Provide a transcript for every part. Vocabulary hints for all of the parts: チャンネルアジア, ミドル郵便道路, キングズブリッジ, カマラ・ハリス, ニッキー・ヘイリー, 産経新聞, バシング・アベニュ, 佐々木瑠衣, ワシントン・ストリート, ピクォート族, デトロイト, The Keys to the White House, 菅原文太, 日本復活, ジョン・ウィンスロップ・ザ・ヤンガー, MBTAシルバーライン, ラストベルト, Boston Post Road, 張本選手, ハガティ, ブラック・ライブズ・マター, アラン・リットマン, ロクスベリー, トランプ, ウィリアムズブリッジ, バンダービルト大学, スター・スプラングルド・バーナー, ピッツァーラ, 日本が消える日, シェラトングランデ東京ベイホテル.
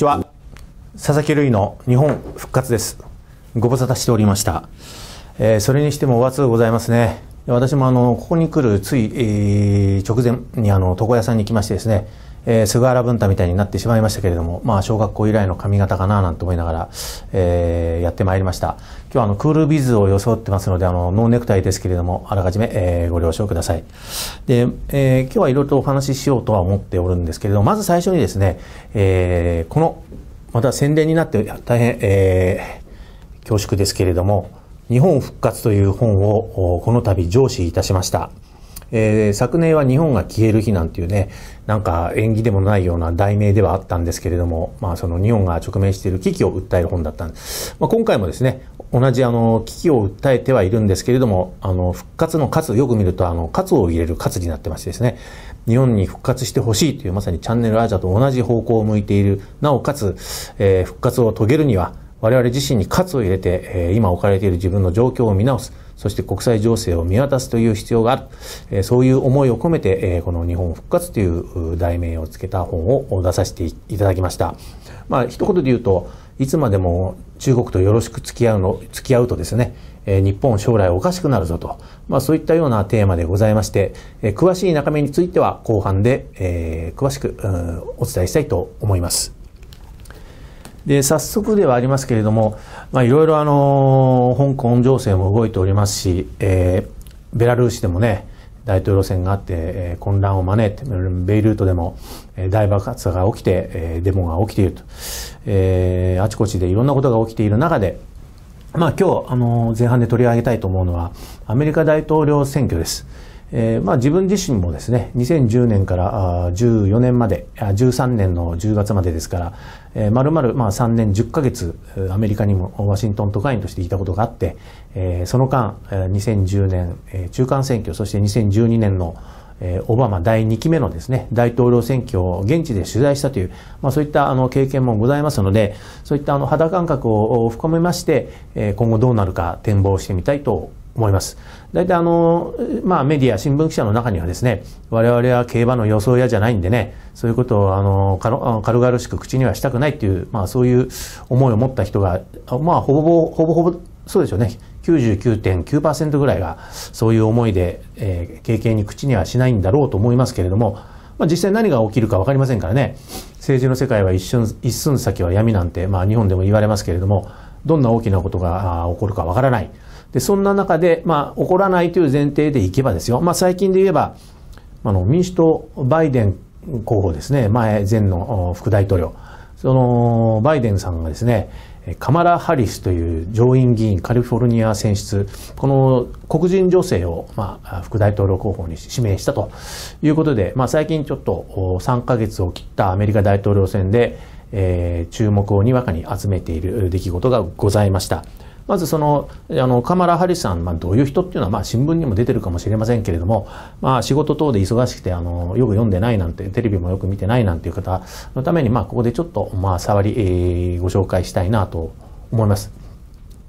ちは、佐々木瑠衣の日本復活です。ご無沙汰しておりました、それにしてもお暑うございますね。私もここに来るつい、直前に床屋さんに来ましてですね、菅原文太みたいになってしまいましたけれども、まあ小学校以来の髪型かななんて思いながら、やってまいりました。今日はクールビズを装ってますので、ノーネクタイですけれども、あらかじめ、ご了承ください。で、今日はいろいろとお話ししようとは思っておるんですけれども、まず最初にですね、この、また宣伝になって大変、恐縮ですけれども、日本復活という本をこの度上梓いたしました。昨年は日本が消える日なんていうね、なんか縁起でもないような題名ではあったんですけれども、まあその日本が直面している危機を訴える本だったんです。まあ、今回もですね、同じ危機を訴えてはいるんですけれども、復活の活、よく見ると活を入れる活になってましてですね、日本に復活してほしいというまさにチャンネルアジアと同じ方向を向いている、なおかつ、復活を遂げるには、我々自身に活を入れて、今置かれている自分の状況を見直す、そして国際情勢を見渡すという必要がある、そういう思いを込めて、この日本復活という題名をつけた本を出させていただきました。まあ、一言で言うと、いつまでも中国とよろしく付き合うとですね、日本将来おかしくなるぞと、まあそういったようなテーマでございまして、詳しい中身については後半で、詳しくお伝えしたいと思います。で、早速ではありますけれども、まあ、いろいろ香港情勢も動いておりますし、ベラルーシでもね、大統領選があって、混乱を招いて、ベイルートでも、大爆発が起きて、デモが起きていると、あちこちでいろんなことが起きている中で、まあ、今日、前半で取り上げたいと思うのは、アメリカ大統領選挙です。まあ自分自身もですね、2010年から14年まで、13年の10月までですから、丸々まあ3年10ヶ月、アメリカにもワシントン特派員としていたことがあって、その間、2010年中間選挙、そして2012年のオバマ第2期目のですね、大統領選挙を現地で取材したという、まあそういった経験もございますので、そういった肌感覚を深めまして、今後どうなるか展望してみたいと思います。大体まあメディア、新聞記者の中にはですね、我々は競馬の予想屋じゃないんでね、そういうことを軽々しく口にはしたくないっていう、まあそういう思いを持った人が、まあほぼ、そうでしょうね、99.9% ぐらいがそういう思いで、経験に口にはしないんだろうと思いますけれども、まあ実際何が起きるかわかりませんからね、政治の世界は一寸先は闇なんて、まあ日本でも言われますけれども、どんな大きなことが起こるかわからない。で、そんな中で、まあ、起こらないという前提でいけばですよ。まあ、最近で言えば、民主党、バイデン候補ですね、前の副大統領。その、バイデンさんがですね、カマラ・ハリスという上院議員、カリフォルニア選出、この黒人女性を、まあ、副大統領候補に指名したということで、まあ、最近ちょっと3ヶ月を切ったアメリカ大統領選で、注目をにわかに集めている出来事がございました。まずカマラ・ハリスさん、まあ、どういう人っていうのは、まあ、新聞にも出てるかもしれませんけれども、まあ、仕事等で忙しくて、よく読んでないなんて、テレビもよく見てないなんていう方のために、まあ、ここでちょっと、まあ、触り、ご紹介したいなと思います。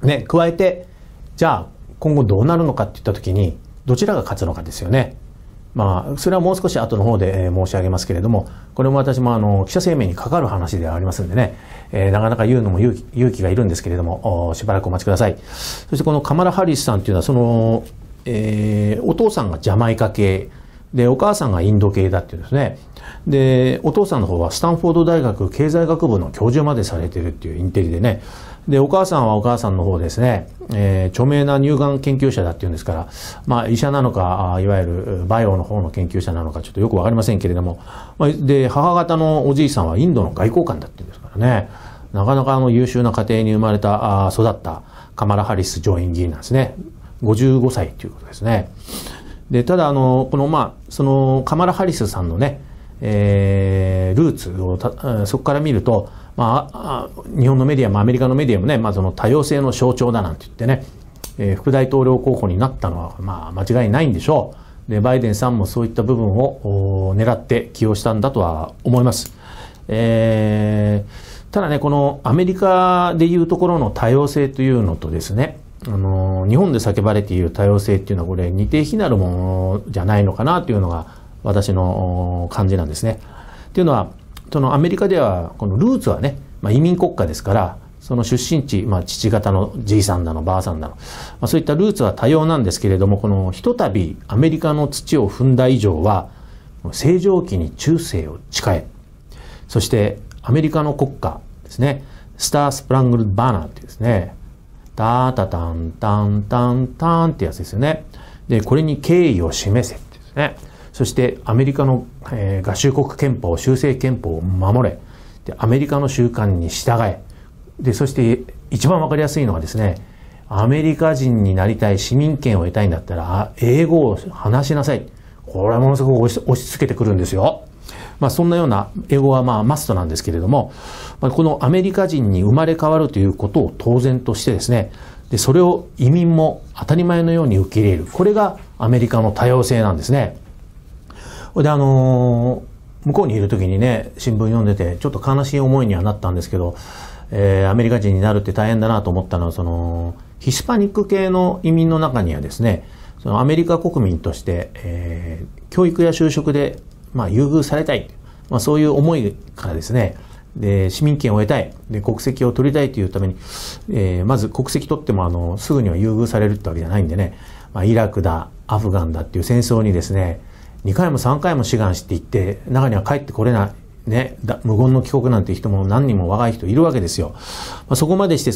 ね、加えて、じゃあ、今後どうなるのかっていったときに、どちらが勝つのかですよね。まあ、それはもう少し後の方で申し上げますけれども、これも私も記者声明にかかる話ではありますんでね、なかなか言うのも勇気がいるんですけれども、しばらくお待ちください。そしてこのカマラ・ハリスさんというのは、お父さんがジャマイカ系、で、お母さんがインド系だっていうんですね。で、お父さんの方はスタンフォード大学経済学部の教授までされているっていうインテリでね、で、お母さんはお母さんの方ですね、著名な乳がん研究者だっていうんですから、まあ医者なのか、いわゆるバイオの方の研究者なのか、ちょっとよくわかりませんけれども、で、母方のおじいさんはインドの外交官だっていうんですからね、なかなか優秀な家庭に生まれた、育ったカマラ・ハリス上院議員なんですね。55歳ということですね。で、ただカマラ・ハリスさんのね、ルーツをそこから見ると、まあ、日本のメディアもアメリカのメディアもね、まあ、その多様性の象徴だなんて言ってね、副大統領候補になったのは、まあ、間違いないんでしょう。で、バイデンさんもそういった部分を狙って起用したんだとは思います。ただね、このアメリカでいうところの多様性というのとですね、日本で叫ばれている多様性っていうのは、これ、似て非なるものじゃないのかなというのが、私の感じなんですね。というのは、そのアメリカではこのルーツはね、移民国家ですから、その出身地、父方のじいさんだのばあさんだの、そういったルーツは多様なんですけれども、このひとたびアメリカの土を踏んだ以上は、正常期に中世を誓え、そしてアメリカの国歌ですね、スター・スプラングルド・バーナーっていうですね、タータタンタンタンタンってやつですよね。で、これに敬意を示せってですね。そしてアメリカの、合衆国憲法、修正憲法を守れ。で、アメリカの習慣に従え。で、そして一番わかりやすいのはですね、アメリカ人になりたい、市民権を得たいんだったら、英語を話しなさい。これはものすごく押し付けてくるんですよ。そんなような英語はマストなんですけれども、このアメリカ人に生まれ変わるということを当然としてですね、で、それを移民も当たり前のように受け入れる。これがアメリカの多様性なんですね。で、向こうにいる時にね、新聞読んでて、ちょっと悲しい思いにはなったんですけど、アメリカ人になるって大変だなと思ったのは、その、ヒスパニック系の移民の中にはですね、そのアメリカ国民として、教育や就職で、優遇されたい。そういう思いからですね、で、市民権を得たい。で、国籍を取りたいというために、まず国籍取っても、すぐには優遇されるってわけじゃないんでね、イラクだ、アフガンだっていう戦争にですね、2回も3回も志願していって、中には帰ってこれない、ね、無言の帰国なんて人も何人も若い人いるわけですよ。そこまでして、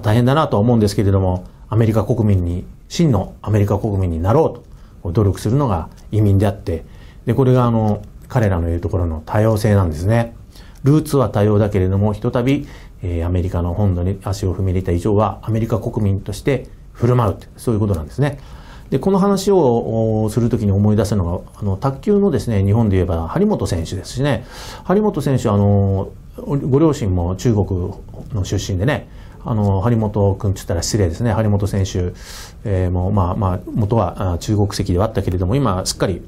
大変だなとは思うんですけれども、アメリカ国民に、真のアメリカ国民になろうと努力するのが移民であって、で、これが彼らの言うところの多様性なんですね。ルーツは多様だけれども、ひとたび、アメリカの本土に足を踏み入れた以上は、アメリカ国民として振る舞うって、そういうことなんですね。で、この話をするときに思い出すのが、卓球のですね、日本で言えば、張本選手ですしね。張本選手は、ご両親も中国の出身でね、張本君って言ったら失礼ですね。張本選手、も元は中国籍ではあったけれども、今、すっかり、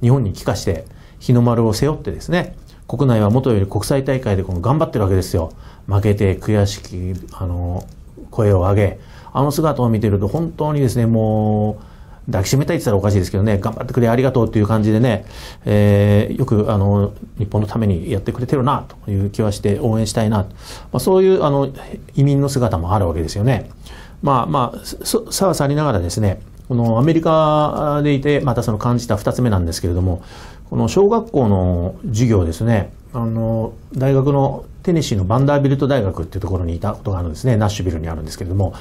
日本に帰化して、日の丸を背負ってですね、国内は元より国際大会で頑張ってるわけですよ。負けて悔しき、声を上げ、姿を見てると本当にですね、もう、抱きしめたいって言ったらおかしいですけどね、頑張ってくれ、ありがとうという感じでね、よく、日本のためにやってくれてるな、という気はして応援したいな、そういう、移民の姿もあるわけですよね。さはさりながらですね、このアメリカでいて、またその感じた二つ目なんですけれども、この小学校の授業ですね、大学のテネシーのバンダービルト大学っていうところにいたことがあるんですね、ナッシュビルにあるんですけれども、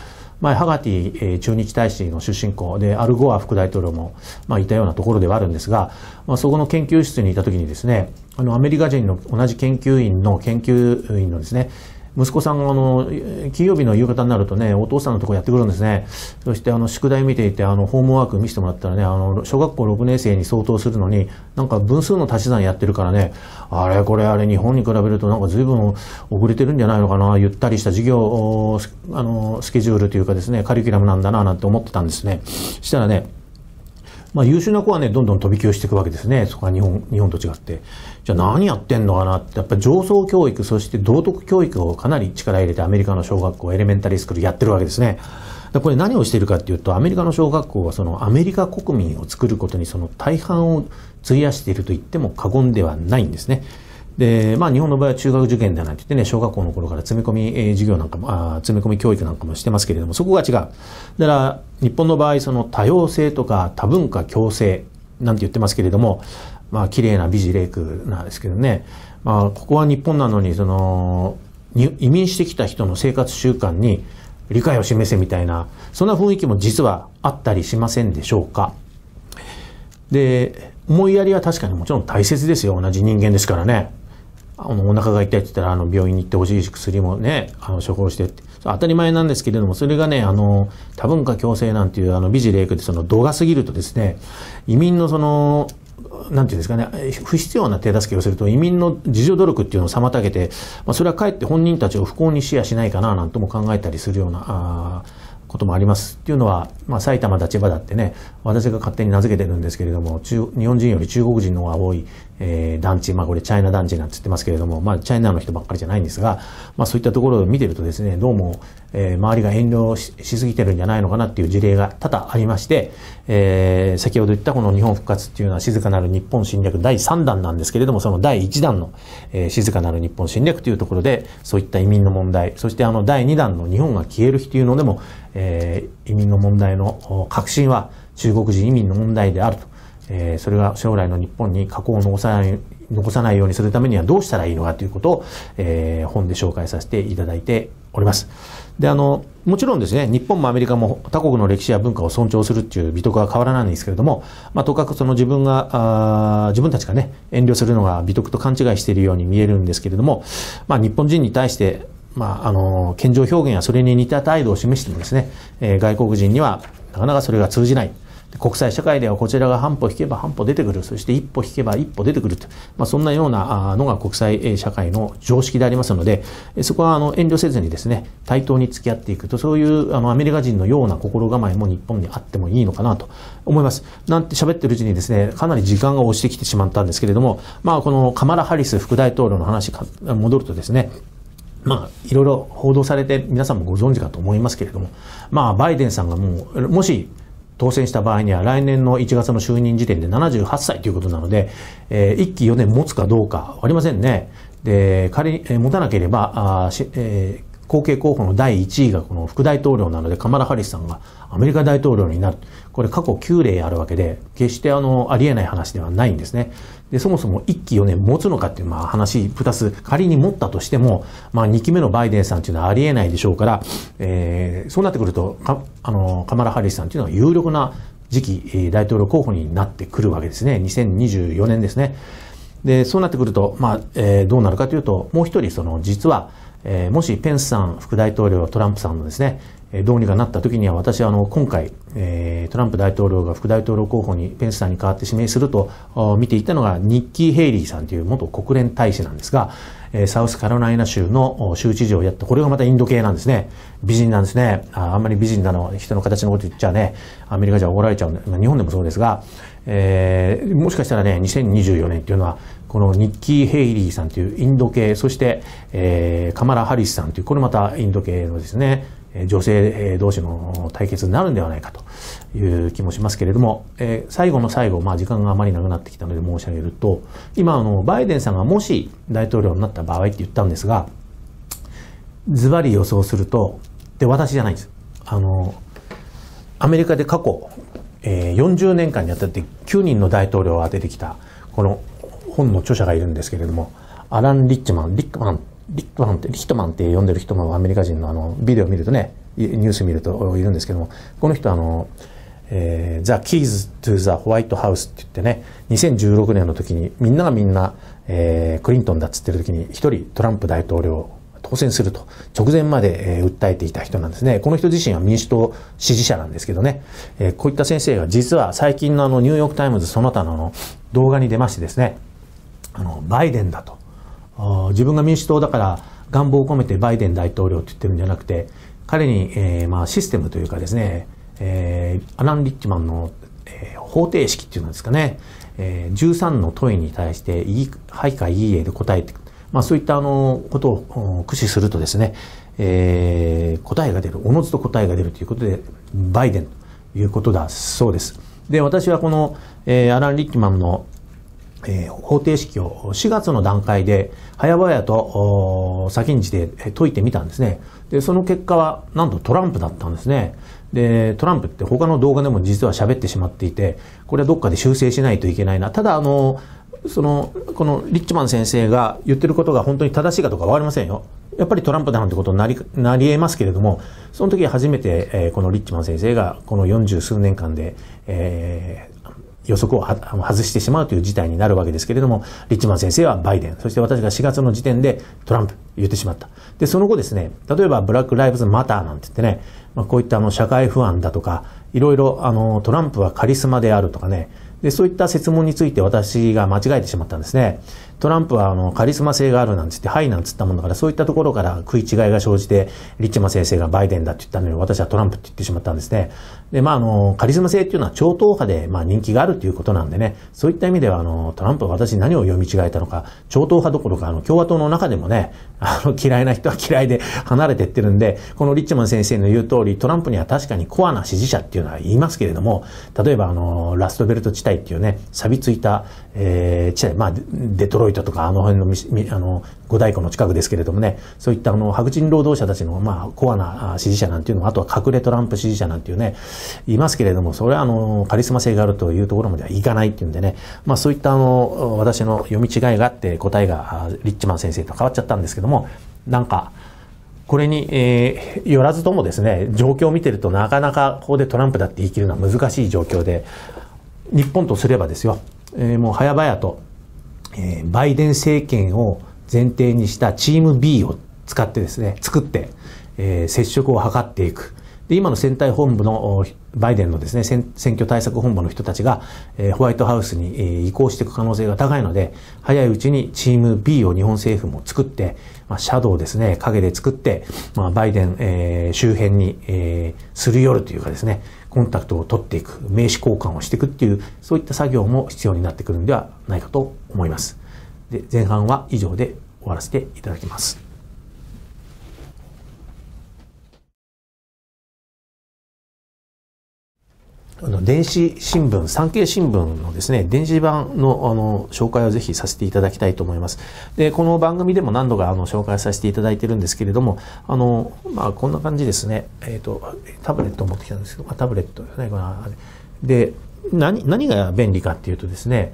ハガティ駐日大使の出身校で、アルゴア副大統領もいたようなところではあるんですが、そこの研究室にいたときにですね、アメリカ人の同じ研究員のですね、息子さんが金曜日の夕方になるとね、お父さんのところやってくるんですね。そして宿題見ていて、ホームワーク見せてもらったらね、小学校6年生に相当するのに、なんか分数の足し算やってるからね、あれこれあれ日本に比べるとなんか随分遅れてるんじゃないのかな、ゆったりした授業、スケジュールというかですね、カリキュラムなんだな、なんて思ってたんですね。したらね、優秀な子はね、どんどん飛び級していくわけですね。そこは日本と違って。じゃあ何やってんのかなって、やっぱり上層教育、そして道徳教育をかなり力入れてアメリカの小学校、エレメンタリースクールやってるわけですね。これ何をしているかっていうと、アメリカの小学校はそのアメリカ国民を作ることにその大半を費やしていると言っても過言ではないんですね。で、日本の場合は中学受験だなんて言ってね、小学校の頃から詰め込み教育なんかもしてますけれども、そこが違う。だから、日本の場合、その多様性とか多文化共生なんて言ってますけれども、綺麗な美辞麗句なんですけどね、ここは日本なのに、移民してきた人の生活習慣に理解を示せみたいな、そんな雰囲気も実はあったりしませんでしょうか。で、思いやりは確かにもちろん大切ですよ。同じ人間ですからね。お腹が痛いって言ったら、病院に行ってほしいし、薬もね、処方してって。当たり前なんですけれども、それがね、多文化共生なんていう、美辞麗句で、度が過ぎるとですね、移民のなんていうんですかね、不必要な手助けをすると、移民の自助努力っていうのを妨げて、それはかえって本人たちを不幸にしやしないかな、なんとも考えたりするような、こともあります。っていうのは、埼玉だ千葉だってね、私が勝手に名付けてるんですけれども、日本人より中国人の方が多い団地、まあこれチャイナ団地なんて言ってますけれども、まあチャイナの人ばっかりじゃないんですが、まあそういったところを見てるとですね、どうも、周りが遠慮しすぎてるんじゃないのかなっていう事例が多々ありまして、先ほど言ったこの日本復活っていうのは静かなる日本侵略第3弾なんですけれども、その第1弾の、静かなる日本侵略というところで、そういった移民の問題、そして第2弾の日本が消える日というのでも、移民の問題の核心は中国人移民の問題であると。それが将来の日本に禍根を残さないようにするためにはどうしたらいいのかということを、本で紹介させていただいております。で、もちろんですね、日本もアメリカも他国の歴史や文化を尊重するっていう美徳は変わらないんですけれども、まあ、とかくその自分たちがね、遠慮するのが美徳と勘違いしているように見えるんですけれども、まあ、日本人に対して、まあ、謙譲表現やそれに似た態度を示してもですね、外国人にはなかなかそれが通じない。国際社会ではこちらが半歩引けば半歩出てくる。そして一歩引けば一歩出てくると。まあ、そんなようなのが国際社会の常識でありますので、そこは遠慮せずにですね、対等に付き合っていくと、そういうアメリカ人のような心構えも日本にあってもいいのかなと思います。なんて喋ってるうちにですね、かなり時間が押してきてしまったんですけれども、まあ、このカマラ・ハリス副大統領の話に戻るとですね、まあ、いろいろ報道されて皆さんもご存知かと思いますけれども、まあ、バイデンさんがもし、当選した場合には来年の1月の就任時点で78歳ということなので、1期4年持つかどうか分かりませんね。で、仮に持たなければ、後継候補の第1位がこの副大統領なので、カマラ・ハリスさんがアメリカ大統領になる。これ過去9例あるわけで、決してありえない話ではないんですね。で、そもそも1期4年持つのかっていう、まあ話、プラス仮に持ったとしても、まあ2期目のバイデンさんっていうのはありえないでしょうから、そうなってくると、カマラ・ハリスさんっていうのは有力な次期大統領候補になってくるわけですね。2024年ですね。で、そうなってくると、まあ、どうなるかというと、もう一人、実は、もしペンスさん副大統領、トランプさんのですね、どうにかなった時には、私は今回、トランプ大統領が副大統領候補にペンスさんに代わって指名すると見ていたのが、ニッキー・ヘイリーさんという元国連大使なんですが、サウスカロライナ州の州知事をやった、これがまたインド系なんですね。美人なんですね。あんまり美人なの人の形のこと言っちゃね、アメリカじゃ怒られちゃうんで、日本でもそうですが、もしかしたらね、2024年っていうのは、このニッキー・ヘイリーさんというインド系、そして、カマラ・ハリスさんという、これまたインド系のですね、女性同士の対決になるんではないかという気もしますけれども、最後の最後、まあ時間があまりなくなってきたので申し上げると、今バイデンさんがもし大統領になった場合って言ったんですが、ズバリ予想すると、で、私じゃないんです。アメリカで過去、40年間にあたって9人の大統領を当ててきた、この、本の著者がいるんですけれども、アラン・リットマンって呼んでる人もアメリカ人のビデオ見るとね、ニュース見るといるんですけども、この人The Keys to the White House って言ってね、2016年の時にみんな、クリントンだっつってる時に一人トランプ大統領当選すると直前まで訴えていた人なんですね。この人自身は民主党支持者なんですけどね、こういった先生が実は最近のニューヨークタイムズその他の動画に出ましてですね、バイデンだと。自分が民主党だから願望を込めてバイデン大統領って言ってるんじゃなくて、彼に、まあシステムというかですね、アラン・リッチマンの、方程式っていうんですかね、13の問いに対して、はいかいいえで答えていく。まあそういったことを駆使するとですね、答えが出る。おのずと答えが出るということで、バイデンということだそうです。で、私はこの、アラン・リッチマンの方程式を4月の段階で早々と先んじて解いてみたんですね。で、その結果はなんとトランプだったんですね。で、トランプって他の動画でも実は喋ってしまっていて、これはどっかで修正しないといけないな。ただこのリッチマン先生が言ってることが本当に正しいかどうかわかりませんよ。やっぱりトランプだなんてことになり得ますけれども、その時初めて、このリッチマン先生がこの40数年間で、予測を外してしまうという事態になるわけですけれども、リッチマン先生はバイデン、そして私が4月の時点でトランプ言ってしまった。で、その後ですね、例えばブラック・ライブズ・マターなんて言ってね、まあ、こういった社会不安だとか、いろいろトランプはカリスマであるとかね、で、そういった設問について私が間違えてしまったんですね。トランプはカリスマ性があるなんつって、はいなんつったもんだから、そういったところから食い違いが生じて、リッチマン先生がバイデンだって言ったのに、私はトランプって言ってしまったんですね。で、カリスマ性っていうのは超党派で、人気があるということなんでね、そういった意味では、トランプは私に何を読み違えたのか、超党派どころか、共和党の中でもね、嫌いな人は嫌いで離れてってるんで、このリッチマン先生の言う通り、トランプには確かにコアな支持者っていうのは言いますけれども、例えばラストベルト地帯っていうね、錆びついた、地帯、デトロイトとか、辺の、五大湖の近くですけれどもね、そういった白人労働者たちの、コアな支持者なんていうのも、あとは隠れトランプ支持者なんていうね、いますけれども、それはカリスマ性があるというところまではいかないっていうんでね、そういった私の読み違いがあって、答えがリッチマン先生と変わっちゃったんですけども、なんか、これに、よらずともですね、状況を見てるとなかなかここでトランプだって言い切るのは難しい状況で、日本とすればですよ、もう早々と、バイデン政権を前提にしたチーム B を使ってですね、作って、接触を図っていく。で、今の選対本部の、バイデンのですね、選挙対策本部の人たちが、ホワイトハウスに移行していく可能性が高いので、早いうちにチーム B を日本政府も作って、シャドウをですね、影で作って、バイデン、周辺に、すり寄るというかですね、コンタクトを取っていく、名刺交換をしていくっていう、そういった作業も必要になってくるんではないかと思います。で、前半は以上で終わらせていただきます。電子新聞、産経新聞のですね、電子版の紹介をぜひさせていただきたいと思います。で、この番組でも何度か紹介させていただいてるんですけれども、こんな感じですね。タブレットを持ってきたんですけど、タブレットじゃないかな。で、何が便利かっていうとですね、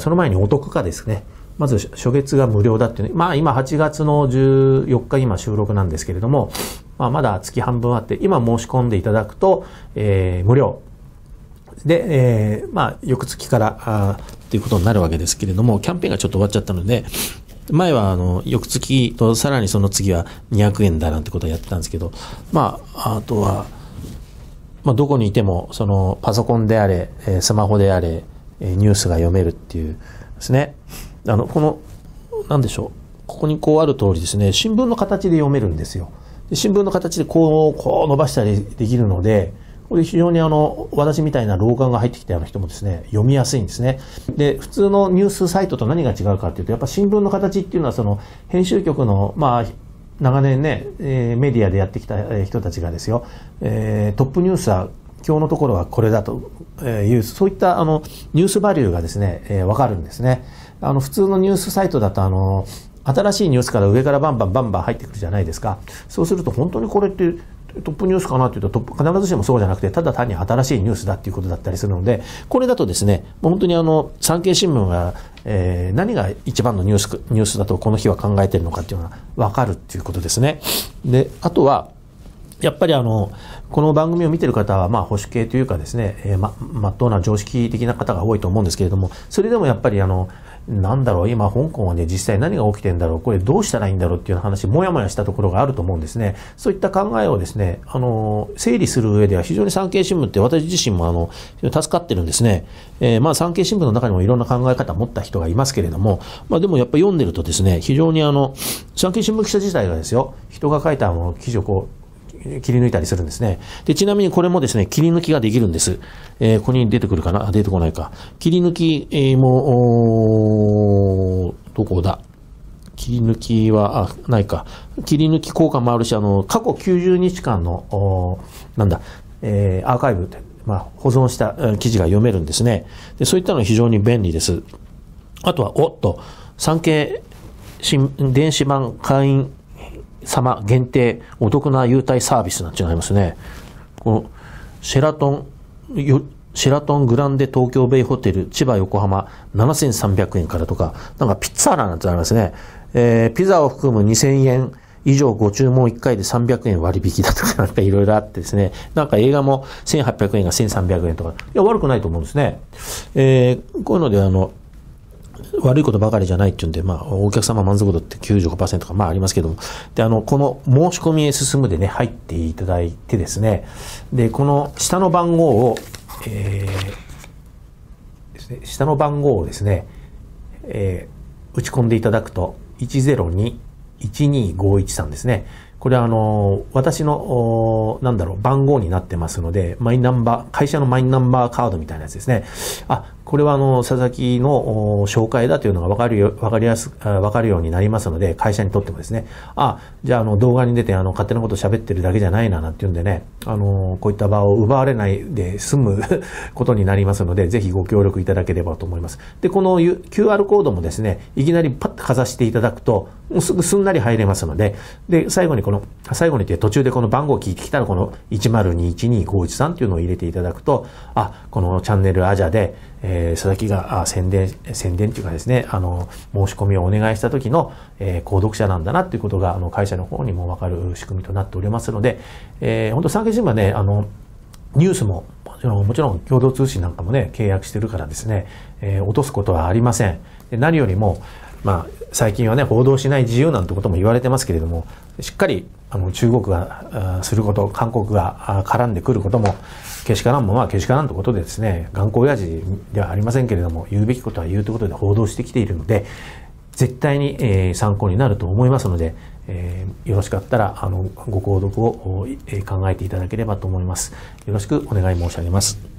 その前にお得かですね。まず初月が無料だっていうね。今8月の14日今収録なんですけれども、まだ月半分あって、今申し込んでいただくと、無料。で、翌月からということになるわけですけれども、キャンペーンがちょっと終わっちゃったので、前は翌月とさらにその次は200円だなんてことはやってたんですけど、あとは、どこにいても、そのパソコンであれ、スマホであれ、ニュースが読めるっていうですね、なんでしょう、ここにこうある通りですね、新聞の形で読めるんですよ。で、新聞の形でこう伸ばしたりできるので、これ非常に私みたいな老眼が入ってきたような人もですね、読みやすいんですね。で、普通のニュースサイトと何が違うかっていうと、やっぱ新聞の形っていうのは、その、編集局の、長年ね、メディアでやってきた人たちがですよ、トップニュースは、今日のところはこれだという、そういったニュースバリューがですね、わかるんですね。普通のニュースサイトだと、新しいニュースから上からバンバン入ってくるじゃないですか。そうすると、本当にこれって、トップニュースかなというと、必ずしもそうじゃなくて、ただ単に新しいニュースだっていうことだったりするので、これだとですね、本当に産経新聞が、何が一番のニュースだとこの日は考えてるのかっていうのが分かるっていうことですね。で、あとは、やっぱりこの番組を見てる方は、保守系というかですね、まっとうな常識的な方が多いと思うんですけれども、それでもやっぱりなんだろう、今、香港はね、実際何が起きてんだろう、これどうしたらいいんだろうっていう話、もやもやしたところがあると思うんですね。そういった考えをですね、整理する上では非常に産経新聞って私自身も助かってるんですね。産経新聞の中にもいろんな考え方を持った人がいますけれども、でもやっぱり読んでるとですね、非常に産経新聞記者自体がですよ、人が書いた記事を切り抜いたりするんですね。で、ちなみにこれもですね、切り抜きができるんです。ここに出てくるかな？出てこないか。切り抜き、どこだ？切り抜きは、ないか。切り抜き効果もあるし、過去90日間の、アーカイブで、保存した記事が読めるんですね。で、そういったのは非常に便利です。あとは、産経電子版会員、様限定お得な優待サービスなんていうのがありますね。このシェラトングランデ東京ベイホテル千葉横浜7300円からとか、なんかピッツァーラなんてありますね。ピザを含む2000円以上ご注文1回で300円割引だとか、なんかいろいろあってですね。なんか映画も1800円が1300円とか、いや悪くないと思うんですね。こういうので悪いことばかりじゃないっていうんで、お客様満足度って 95% とか、ありますけども。で、この申し込みへ進むでね、入っていただいてですね。で、この下の番号を、下の番号をですね、打ち込んでいただくと、102-12513ですね。これは私の、番号になってますので、マイナンバー、会社のマイナンバーカードみたいなやつですね。あ、これは佐々木の紹介だというのがわかるようになりますので、会社にとってもですね。あ、じゃあ動画に出て勝手なこと喋ってるだけじゃないな、なんていうんでね、こういった場を奪われないで済むことになりますので、ぜひご協力いただければと思います。で、この QR コードもですね、いきなりパッとかざしていただくと、すぐすんなり入れますので、で、最後に途中でこの番号を聞いてきたら、この102-12513っていうのを入れていただくと、あ、このチャンネルアジャで、佐々木が宣伝というかですね、申し込みをお願いした時の、購読者なんだなということが、会社の方にもわかる仕組みとなっておりますので、本当産経新聞はね、ニュースも、もちろん共同通信なんかもね、契約してるからですね、落とすことはありません。で、何よりも、まあ、最近はね、報道しない自由なんてことも言われてますけれども、しっかり、中国がすること、韓国が絡んでくることも、けしからんもんはけしからんということでですね、頑固親父ではありませんけれども、言うべきことは言うということで報道してきているので、絶対に、参考になると思いますので、よろしかったら、ご購読を、考えていただければと思います。よろしくお願い申し上げます。